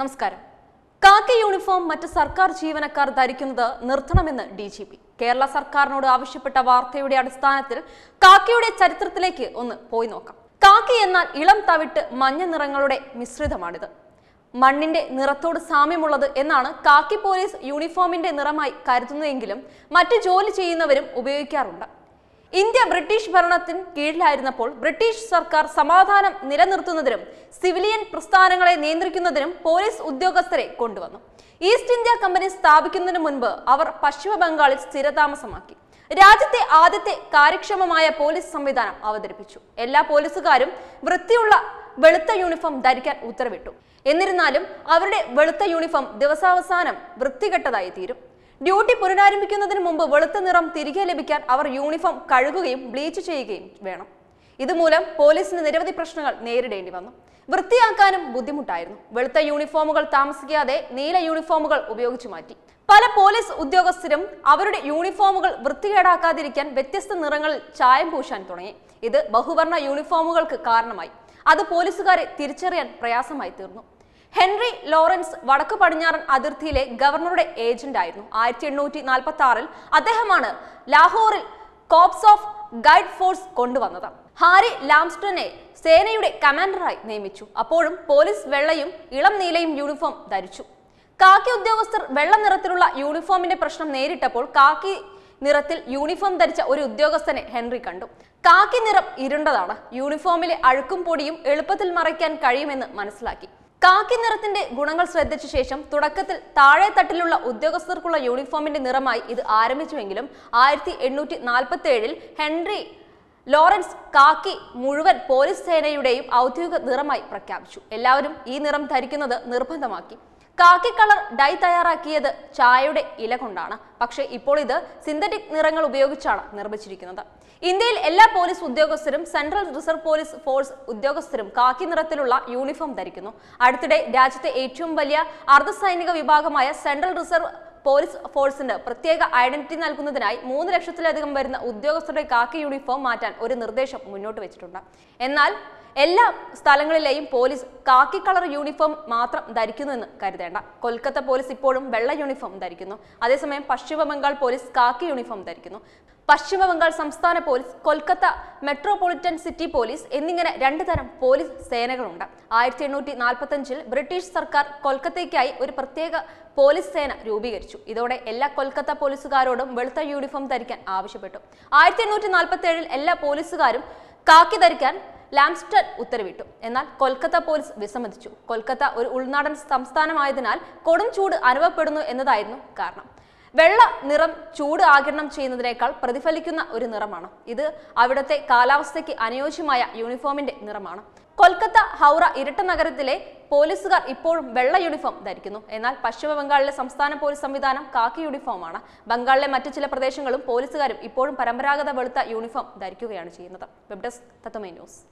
Namaskaram. Khaki uniform Mata Sarkar Jeevanakar Dharikunathu Nirthanamennu DGP. Kerala Sarkarinodu Avashyapetta Varthayude Adistanathil Khakiyude Charithrathilekku onnu poyi nokkam. Khaki ennal ilam tavittu manja nirangalude misrithamanithu. മണ്ണിന്റെ നിറത്തോട് സാമ്യമുള്ളത് എന്നാണ് കാക്കി police യൂണിഫോമിന്റെ നിറമായി കരുതുന്നതെങ്കിലും മറ്റു ജോലി ചെയ്യുന്നവരും ഉപയോഗിക്കാറുണ്ട്. India British ഭരണത്തിൻ കീഴിലായിരുന്നപ്പോൾ ബ്രിട്ടീഷ് സർക്കാർ സമാധാനം നിലനിർത്തുന്നതിനും സിവിലിയൻ പ്രസ്ഥാനങ്ങളെ നിയന്ത്രിക്കുന്നതിനും പോലീസ് ഉദ്യോഗസ്ഥരെ കൊണ്ടുവന്നു. ഈസ്റ്റ് ഇന്ത്യ കമ്പനി സ്ഥാപിക്കുന്നതിനു മുൻപ് അവർ പശ്ചിമ ബംഗാളിൽ സ്ഥിരതാമസമാക്കി. രാജ്യത്തെ ആദ്യത്തെ കാര്യക്ഷമമായ പോലീസ് സംവിധാനം അവതരിപ്പിച്ചു. എല്ലാ പോലീസുകാരും വൃത്തിയുള്ള വെളുത്ത യൂണിഫോം ധരിക്കാൻ ഉത്തരവിട്ടു. എന്നിരുന്നാലും അവരുടെ വെളുത്ത യൂണിഫോം ദിവസാവസാനം വൃത്തികെട്ടതായി തീരും. ഡ്യൂട്ടി പുനരാരംഭിക്കുന്നതിന് മുമ്പ് വെളുത്ത നിറം തിരികെ ലഭിക്കാൻ അവർ യൂണിഫോം കഴുകുകയും ബ്ലീച്ച് ചെയ്യുകയും വേണം. ഇതുമൂലം പോലീസിന് നിരവധി പ്രശ്നങ്ങൾ നേരിടേണ്ടി വന്നു. വൃത്തിയാക്കാനും ബുദ്ധിമുട്ടായിരുന്നു. വെളുത്ത യൂണിഫോമുകൾ താമസിക്കാതെ നീല യൂണിഫോമുകൾ ഉപയോഗിച്ചു മാറ്റി. പല പോലീസ് ഉദ്യോഗസ്ഥരും അവരുടെ യൂണിഫോമുകൾ വൃത്തികേടാക്കാതിരിക്കാൻ വ്യത്യസ്ത നിറങ്ങളിൽ ചായം പൂശാൻ തുടങ്ങി. ഇത് ബഹുവർണ്ണ യൂണിഫോമുകൾക്ക് കാരണമായി. അത് പോലീസുകാരെ തിരിച്ചറിയാൻ പ്രയാസമായി തീർന്നു. ഹെൻറി ലോറൻസ് വടക്കു പടിഞ്ഞാറൻ അതിർത്തിയിലെ ഗവർണറുടെ ഏജന്റ് ആയിരുന്നു. 1846 അദ്ദേഹമാണ് ലാഹോറിൽ കോപ്സ് ഓഫ് ഗൈഡ് ഫോഴ്സ് കൊണ്ടുവന്നത്. ഹാരി ലാംസ്റ്റനെ സേനയുടെ കമാൻഡറായി നിയമിച്ചു. അപ്പോഴും പോലീസ് വെള്ളയും ഇളം നീലയും യൂണിഫോം ധരിച്ചു. കാക്കി ഉദ്യോഗസ്ഥർ വെള്ള നിറത്തിലുള്ള യൂണിഫോമിന്റെ പ്രശ്നം നേരിട്ടപ്പോൾ കാക്കി നിറത്തിൽ യൂണിഫോം ധരിച്ച ഒരു ഉദ്യോഗസ്ഥനെ ഹെൻറി കണ്ടു. കാക്കി നിറം ഇരുണ്ടതാണ്, യൂണിഫോമിലെ അഴുക്കും പൊടിയും എളുപ്പത്തിൽ മറയ്ക്കാൻ കഴിയുമെന്ന് മനസ്സിലാക്കി. കാക്കി നിറത്തിന്റെ ഗുണങ്ങൾ ശ്രദ്ധിച്ച ശേഷം തുടക്കത്തിൽ താഴെ തട്ടിലുള്ള ഉദ്യോഗസ്ഥർക്കുള്ള യൂണിഫോമിന്റെ നിറമായി ഇത് ആരംഭിച്ചുവെങ്കിലും 1847 ഹെൻറി ലോറൻസ് കാക്കി മുഴുവൻ പോലീസ് സേനയുടെയും ഔദ്യോഗിക നിറമായി പ്രഖ്യാപിച്ചു. എല്ലാവരും ഈ നിറം ധരിക്കുന്നത് നിർബന്ധമാക്കി. കാക്കി കളർ ഡൈ തയ്യാറാക്കിയത് ചായയുടെ ഇല കൊണ്ടാണ്. പക്ഷേ ഇപ്പോൾ ഇത് സിന്തറ്റിക് നിറങ്ങൾ ഉപയോഗിച്ചാണ് നിർമ്മിച്ചിരിക്കുന്നത്. ഇന്ത്യയിൽ എല്ലാ പോലീസ് ഉദ്യോഗസ്ഥരും സെൻട്രൽ റിസർവ് പോലീസ് ഫോഴ്സ് ഉദ്യോഗസ്ഥരും കാക്കി നിറത്തിലുള്ള യൂണിഫോം ധരിക്കുന്നു. അടുത്തിടെ രാജ്യത്തെ ഏറ്റവും വലിയ അർദ്ധസൈനിക വിഭാഗമായ സെൻട്രൽ റിസർവ് പോലീസ് ഫോഴ്സിന് പ്രത്യേക ഐഡന്റിറ്റി നൽകുന്നതിനായി 3 ലക്ഷത്തിലധികം വരുന്ന ഉദ്യോഗസ്ഥരുടെ കാക്കി യൂണിഫോം മാറ്റാൻ ഒരു നിർദ്ദേശം മുന്നോട്ട് വെച്ചിട്ടുണ്ട്. എന്നാൽ എല്ലാ സ്ഥലങ്ങളിലെയും പോലീസ് കാക്കി കളർ യൂണിഫോം മാത്രം ധരിക്കുന്നുവെന്ന് കരുതേണ്ട. കൊൽക്കത്ത പോലീസ് ഇപ്പോഴും വെള്ള യൂണിഫോം ധരിക്കുന്നു. അതേസമയം പശ്ചിമ ബംഗാൾ പോലീസ് കാക്കി യൂണിഫോം ധരിക്കുന്നു. പശ്ചിമ ബംഗാൾ സംസ്ഥാന police, Kolkata metropolitan city police എന്നിങ്ങനെ 2 തരം പോലീസ് സേനകളുണ്ട്. 1845 ബ്രിട്ടീഷ് സർക്കാർ കൊൽക്കത്തയ്ക്കായി ഒരു പ്രത്യേക പോലീസ് സേന രൂപീകരിച്ചു. ഇതോടെ എല്ലാ കൊൽക്കത്ത പോലീസുകാരോടും വെളുത്ത യൂണിഫോം ധരിക്കാൻ ആവശ്യപ്പെട്ടു. 1847 എല്ലാ പോലീസുകാരും കാക്കി ധരിക്കാൻ ലാംസ്റ്റൺ ഉത്തരവിട്ടു. എന്നാൽ കൊൽക്കത്ത പോലീസ് വിസമ്മതിച്ചു. കൊൽക്കത്ത ഒരു ഉൾനാടൻ സംസ്ഥാനമായതിനാൽ കൊടും ചൂട് അനുഭവപ്പെടുന്നു എന്നതായിരുന്നു കാരണം. വെള്ള നിറം ചൂട് ആഗിരണം ചെയ്യുന്നതിനേക്കാൾ പ്രതിഫലിക്കുന്ന ഒരു നിറമാണ് ഇത്. അവിടുത്തെ കാലാവസ്ഥയ്ക്ക് അനുയോജ്യമായ യൂണിഫോമിന്റെ നിറമാണ്. കൊൽക്കത്ത, ഹൗറ, ഇരട്ട നഗരത്തിലെ പോലീസുകാർ ഇപ്പോഴും വെള്ള യൂണിഫോം ധരിക്കുന്നു. എന്നാൽ പശ്ചിമ ബംഗാളിലെ സംസ്ഥാന പോലീസ് സംവിധാനം കാക്കി യൂണിഫോമാണ്. ബംഗാളിലെ മറ്റു ചില പ്രദേശങ്ങളും പോലീസുകാരും ഇപ്പോഴും പരമ്പരാഗത വെളുത്ത യൂണിഫോം ധരിക്കുകയാണ് ചെയ്യുന്നത്. Web desk Tatwamayi news.